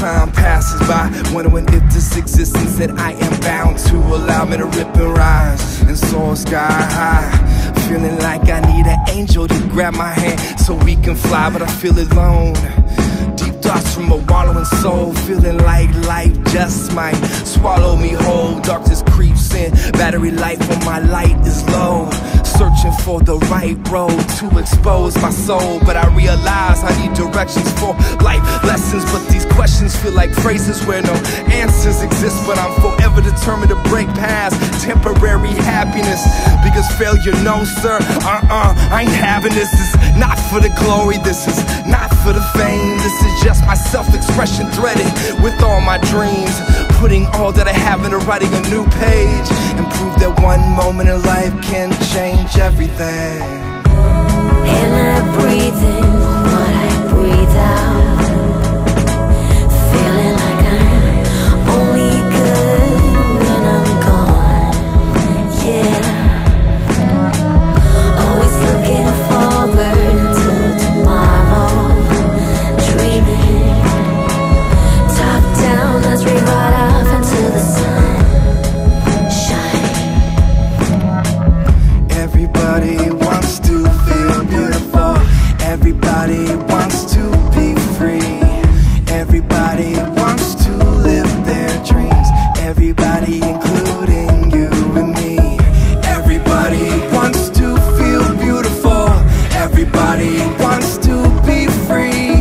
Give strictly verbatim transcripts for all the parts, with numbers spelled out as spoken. time passes by, wondering if this existence that I am bound to allow me to rip and rise, and soar sky high, feeling like I need an angel to grab my hand so we can fly, but I feel alone. Thoughts from a wallowing soul, feeling like life just might swallow me whole. Darkness creeps in, battery life when my light is low. Searching for the right road to expose my soul, but I realize I need directions for life lessons. But these questions feel like phrases where no answers exist. But I'm forever determined to break past temporary happiness, because failure, no sir, uh-uh, I ain't having this. This is not for the glory, this is not for the fame, this is just my self-expression threaded with all my dreams, putting all that I have into writing a new page, and prove that one moment in life can change everything. And I breathe in what I breathe out, feeling like I'm only good when I'm gone. Yeah, always looking forward to tomorrow, dreaming. Top down, let's rewrite right off into the sun. Everybody wants to feel beautiful. Everybody wants to be free. Everybody wants to live their dreams. Everybody, including you and me. Everybody wants to feel beautiful. Everybody wants to be free.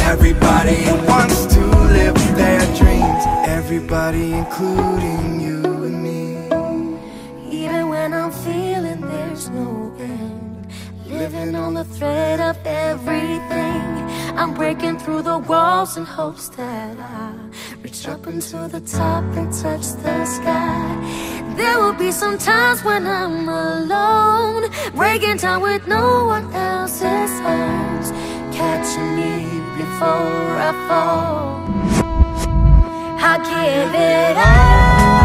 Everybody wants to live their dreams. Everybody, including you and me. Even when I'm feeling there's no end, living on the thread of everything, I'm breaking through the walls in hopes that I reach up into the top and touch the sky. There will be some times when I'm alone, breaking down with no one else's arms, catching me before I fall. I'll give it up.